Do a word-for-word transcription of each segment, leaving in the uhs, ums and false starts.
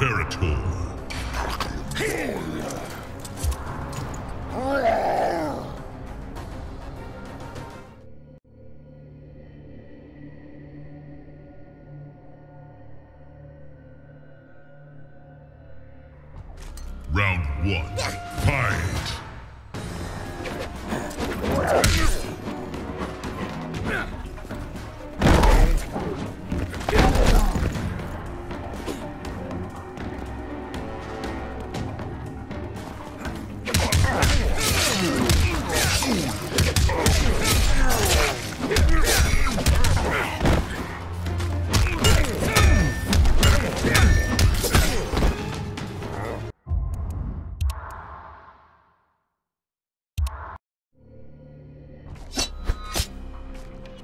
Imperator. Round one, fight!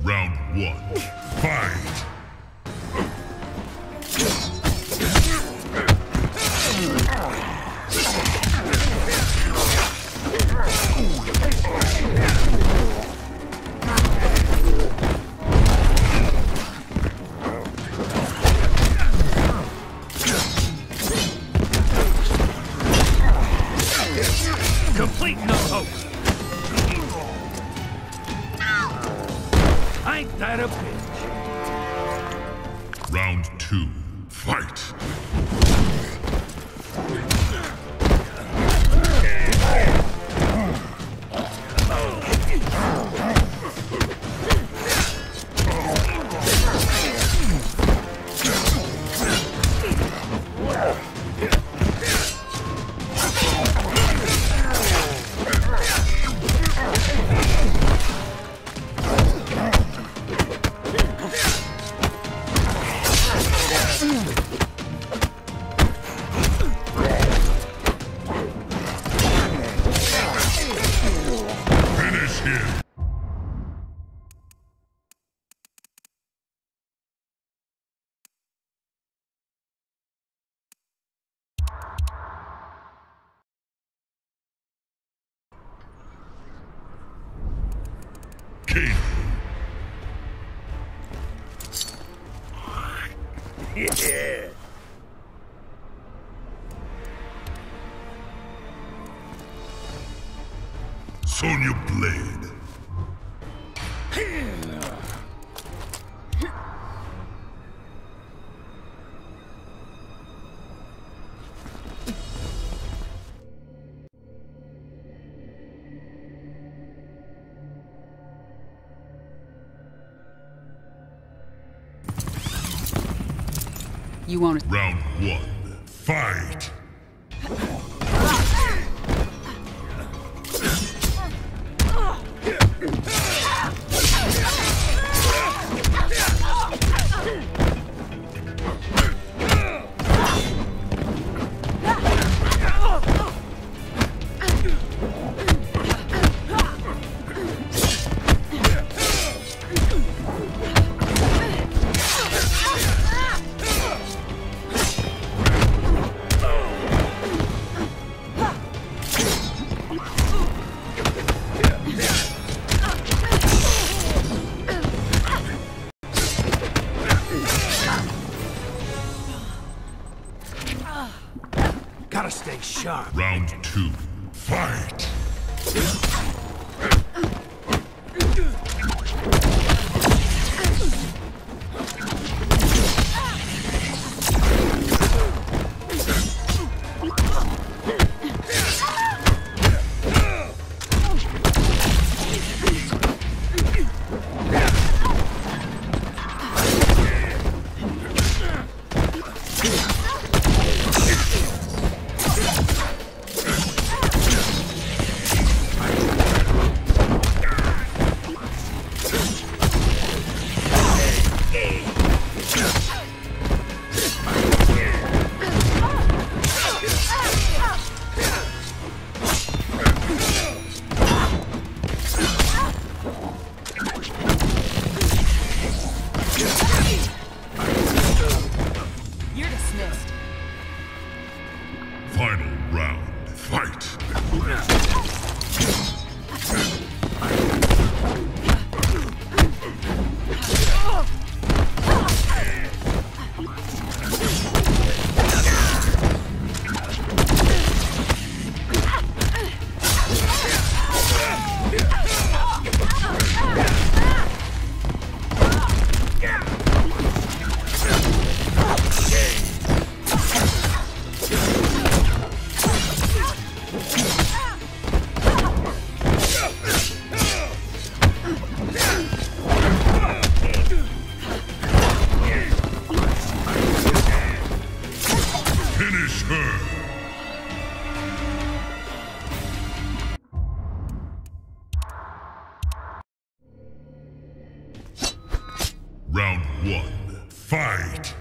Round one, fight! Complete no hope! Ain't that a bitch? Round two, fight! King. Yeah. Sonya Blade. You want it. Round one, fight! Gotta stay sharp. Round two, fight! I One, fight!